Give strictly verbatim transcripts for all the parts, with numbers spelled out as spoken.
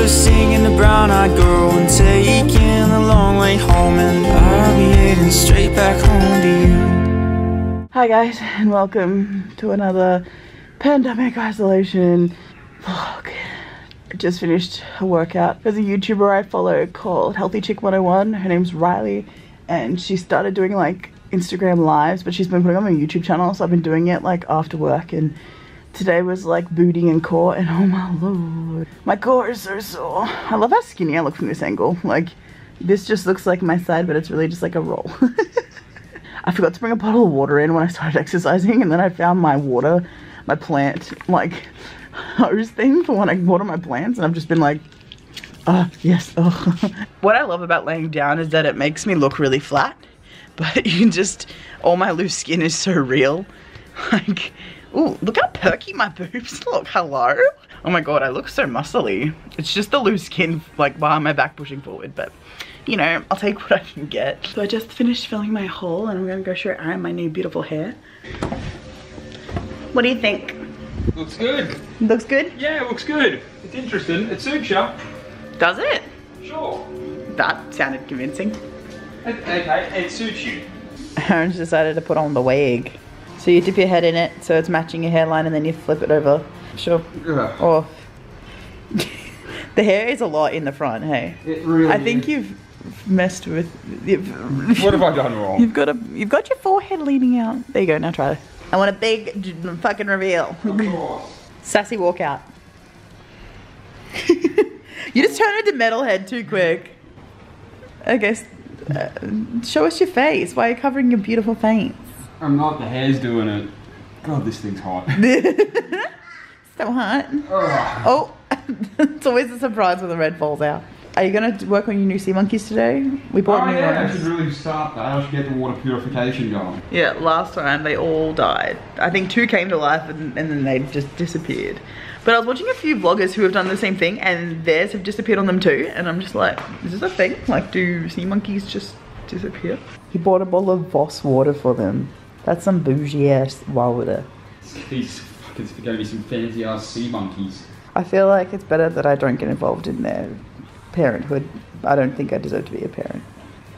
river, singing the brown-eyed girl, and taking the long way home, and I'll be heading straight back home to you. Hi guys, and welcome to another pandemic isolation vlog. I just finished a workout. There's a YouTuber I follow called Healthy Chick one oh one. Her name's Riley, and she started doing like Instagram lives, but she's been putting on my YouTube channel, so I've been doing it like after work. And today was like booty and core, and oh my lord, my core is so sore. I love how skinny I look from this angle. Like, this just looks like my side, but it's really just like a roll. I forgot to bring a bottle of water in when I started exercising, and then I found my water, my plant, like, hose thing for when I water my plants, and I've just been like, ah, yes, oh. What I love about laying down is that it makes me look really flat, but you can just, all my loose skin is so real. Like, ooh, look how perky my boobs look, hello? Oh my god, I look so muscly. It's just the loose skin, like, behind my back pushing forward, but, you know, I'll take what I can get. So I just finished filling my haul, and I'm gonna go show Aaron my new beautiful hair. What do you think? Looks good. Looks good? Yeah, it looks good. It's interesting, it suits you. Does it? Sure. That sounded convincing. It, okay, it suits you. Aaron's decided to put on the wig. So you dip your head in it, so it's matching your hairline, and then you flip it over. Sure. Yeah. Or the hair is a lot in the front, hey? It really I think is. You've messed with. You've, what have I done wrong? You've got a. You've got your forehead leaning out. There you go. Now try it. I want a big fucking reveal. Of course. Sassy walkout. You just turned into metalhead too quick. Okay. Uh, show us your face. Why are you covering your beautiful face? I'm not, the hair's doing it. God, this thing's hot. So hot. Ugh. Oh, it's always a surprise when the red falls out. Are you going to work on your new sea monkeys today? We bought oh, new yeah, ones. I should really start that. I should get the water purification going. Yeah, last time they all died. I think two came to life and, and then they just disappeared. But I was watching a few vloggers who have done the same thing, and theirs have disappeared on them too. And I'm just like, is this a thing? Like, do sea monkeys just disappear? He bought a bottle of Voss water for them. That's some bougie ass water. These fuckers are gonna be some fancy ass sea monkeys. I feel like it's better that I don't get involved in their parenthood. I don't think I deserve to be a parent.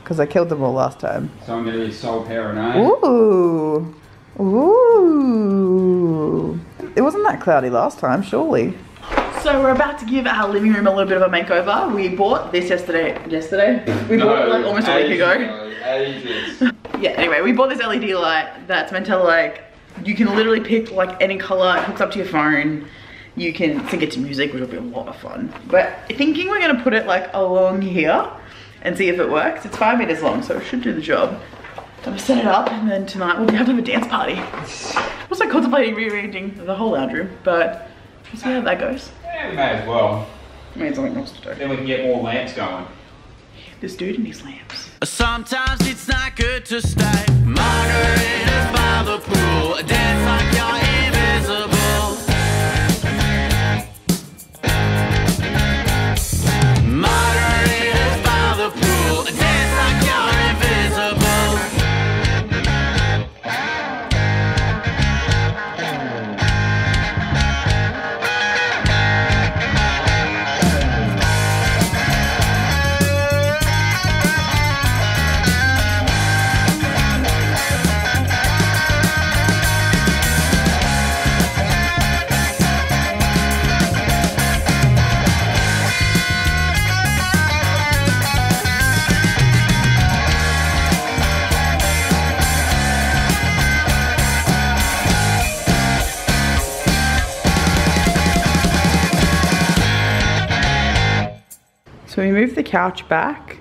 Because I killed them all last time. So I'm gonna be sole parent, eh? Ooh. Ooh. It wasn't that cloudy last time, surely. So we're about to give our living room a little bit of a makeover. We bought this yesterday. Yesterday? We no, bought it like almost ages, a week ago. No, ages. Yeah, anyway, we bought this L E D light that's meant to, like, you can literally pick like any color, it hooks up to your phone, you can sync it to music, which will be a lot of fun. But thinking we're gonna put it like along here and see if it works. It's five meters long, so it should do the job. So I'm gonna set it up, and then tonight we'll be able to have a dance party. I'm also contemplating rearranging the whole lounge room, but we'll see how that goes. Yeah, we may as well. I mean, something else to do. Then we can get more lamps going. This dude and his lamps. Sometimes it's not good to stay. Margaritas by the pool. Dance like you're invisible. Margaritas by the pool. Dance like you're invisible. So we moved the couch back.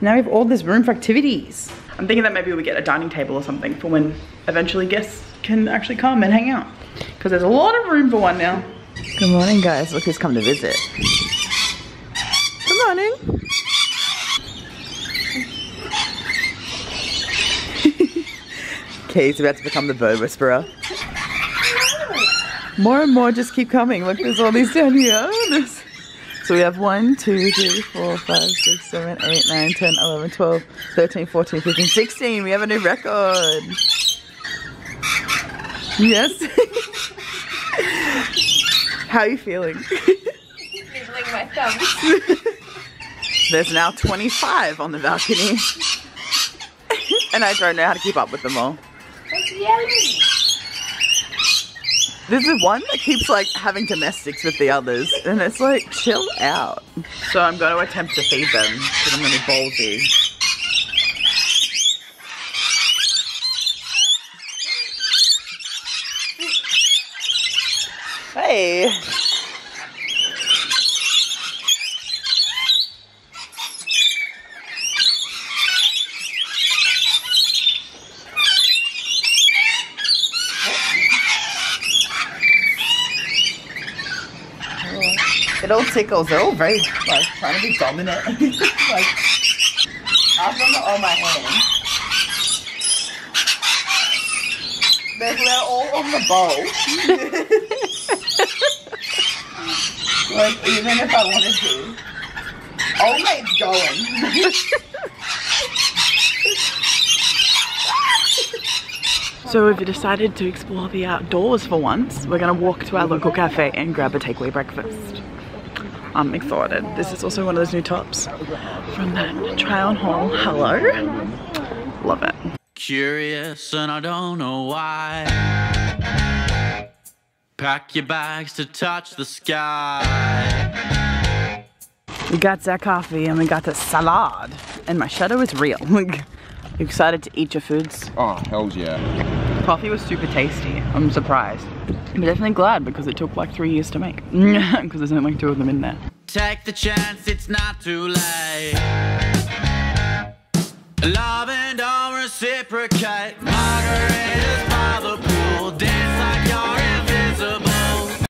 Now we have all this room for activities. I'm thinking that maybe we get a dining table or something for when eventually guests can actually come and hang out. Because there's a lot of room for one now. Good morning, guys. Look who's come to visit. Good morning. Kay's about to become the bird whisperer. More and more just keep coming. Look, there's all these down here. There's So we have one, two, three, four, five, six, seven, eight, nine, ten, eleven, twelve, thirteen, fourteen, fifteen, sixteen. We have a new record. Yes. How are you feeling? Fizzling my back down. There's now twenty-five on the balcony. And I don't know how to keep up with them all. That's yelling. There's the one that keeps like having domestics with the others, and it's like, chill out. So I'm going to attempt to feed them, because I'm going to be ballsy. Hey. It all tickles. They're all very like trying to be dominant. Like I've got all my hands. They're, they're all on the bowl. Like, even if I wanted to. Oh my going. So we've decided to explore the outdoors for once. We're going to walk to our local cafe and grab a takeaway breakfast. I'm excited. This is also one of those new tops from that try-on haul. Hello. Love it. Curious and I don't know why. Pack your bags to touch the sky. We got that coffee and we got the salad. And my shadow is real. You excited to eat your foods? Oh, hell yeah. Coffee was super tasty. I'm surprised. I'm definitely glad because it took like three years to make. Because there's only like two of them in there. Take the chance, it's not too late. Love and don't reciprocate. Margaritas by the pool.